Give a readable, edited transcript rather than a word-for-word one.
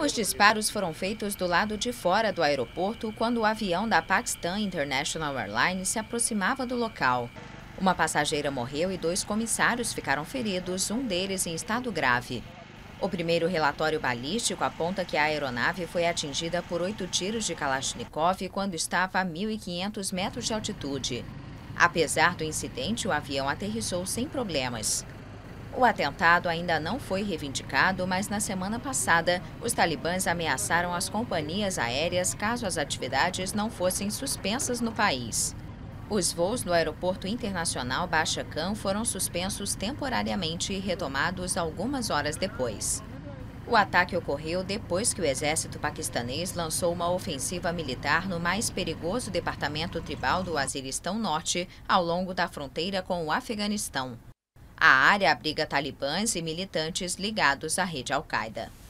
Os disparos foram feitos do lado de fora do aeroporto quando o avião da Pakistan International Airlines se aproximava do local. Uma passageira morreu e 2 comissários ficaram feridos, um deles em estado grave. O primeiro relatório balístico aponta que a aeronave foi atingida por 8 tiros de Kalashnikov quando estava a 1.500 metros de altitude. Apesar do incidente, o avião aterrissou sem problemas. O atentado ainda não foi reivindicado, mas na semana passada, os talibãs ameaçaram as companhias aéreas caso as atividades não fossem suspensas no país. Os voos no aeroporto internacional Bacha Khan foram suspensos temporariamente e retomados algumas horas depois. O ataque ocorreu depois que o exército paquistanês lançou uma ofensiva militar no mais perigoso departamento tribal do Waziristan Norte, ao longo da fronteira com o Afeganistão. A área abriga talibãs e militantes ligados à rede Al-Qaeda.